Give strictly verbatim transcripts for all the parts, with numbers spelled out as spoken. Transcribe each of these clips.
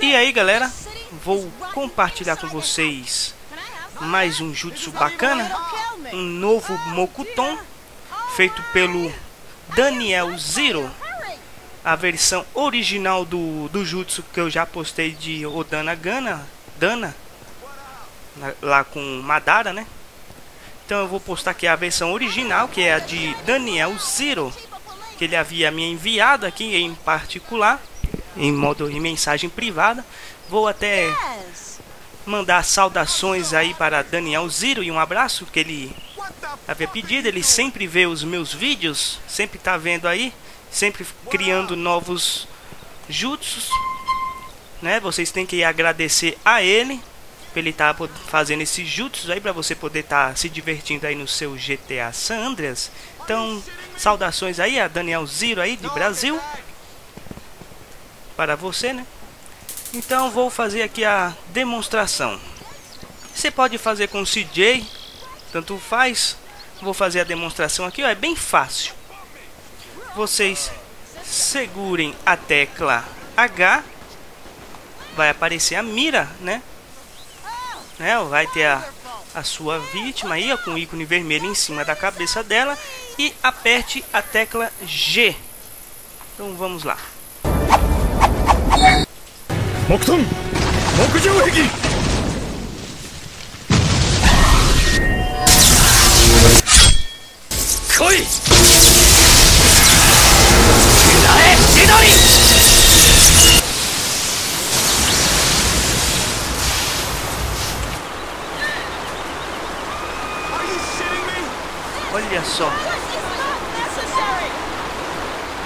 E aí galera, vou compartilhar com vocês mais um jutsu bacana, um novo Mokuton feito pelo Daniel Ziro, a versão original do, do jutsu que eu já postei de Odana Gana Dana, lá com Madara, né? Então eu vou postar aqui a versão original, que é a de Daniel Ziro, que ele havia me enviado aqui em particular, em modo de mensagem privada. Vou até mandar saudações aí para Daniel Ziro e um abraço que ele havia pedido. Ele sempre vê os meus vídeos, sempre tá vendo aí, sempre criando novos jutsus, né? Vocês têm que agradecer a ele, pra ele tá fazendo esses jutsus aí para você poder tá se divertindo aí no seu G T A San Andreas. Então, saudações aí a Daniel Ziro aí de Brasil, para você, né? Então vou fazer aqui a demonstração. Você pode fazer com o C J, tanto faz. Vou fazer a demonstração aqui, ó, é bem fácil. Vocês segurem a tecla H, vai aparecer a mira, né? né? Vai ter a, a sua vítima aí, ó, com o ícone vermelho em cima da cabeça dela, e aperte a tecla G. Então vamos lá. Mokuton! Mokujōheki! Koi! Kudae Midori! Olha só!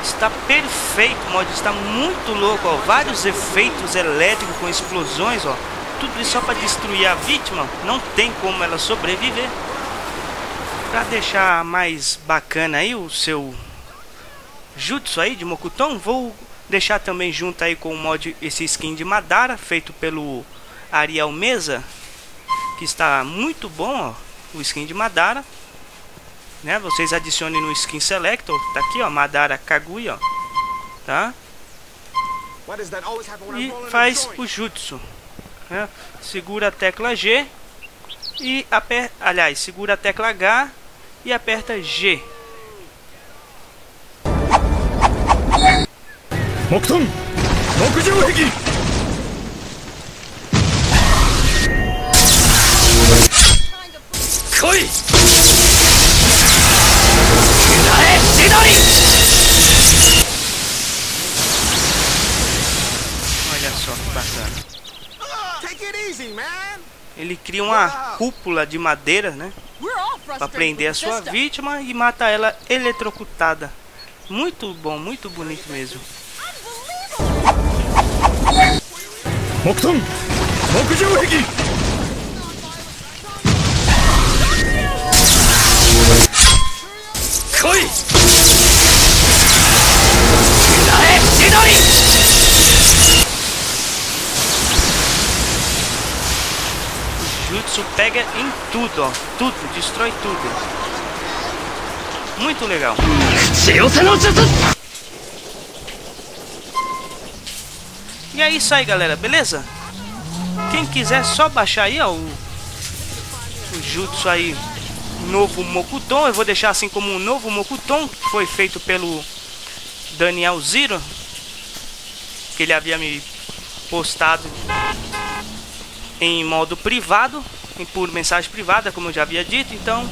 Está perfeito, mod, está muito louco, ó. Vários efeitos elétricos com explosões, ó. Tudo isso só para destruir a vítima. Não tem como ela sobreviver. Para deixar mais bacana aí o seu jutsu aí de Mokuton, vou deixar também junto aí com o mod esse skin de Madara feito pelo Ariel Mesa, que está muito bom, ó, o skin de Madara. Né, vocês adicionem no skin selector, tá aqui, ó, Madara Kaguya, ó, tá? E faz o jutsu, né? Segura a tecla G e aperta, aliás, segura a tecla H e aperta G. Mokuton, Mokujōheki. Koi. Olha só que bacana. Ele cria uma cúpula de madeira, né, para prender a sua vítima e mata ela eletrocutada. Muito bom, muito bonito mesmo. Mokuton! Mokujōheki! Jutsu pega em tudo, ó, tudo, destrói tudo. Muito legal. E é isso aí, galera, beleza? Quem quiser só baixar aí, ó, o, o jutsu aí, novo Mokuton. Eu vou deixar assim como um novo Mokuton, que foi feito pelo Daniel Ziro, que ele havia me postado em modo privado, por mensagem privada, como eu já havia dito. Então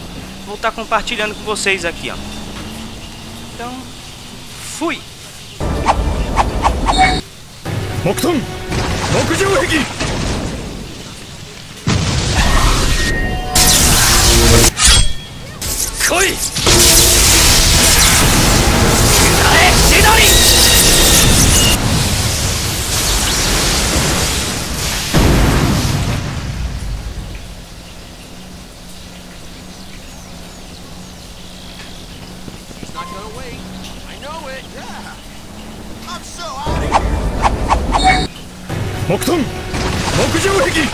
vou estar compartilhando com vocês aqui, ó. Então, fui! Mokuton! Mokujōheki! Koi! Kudae Midori! Mokuton! Mokujōheki!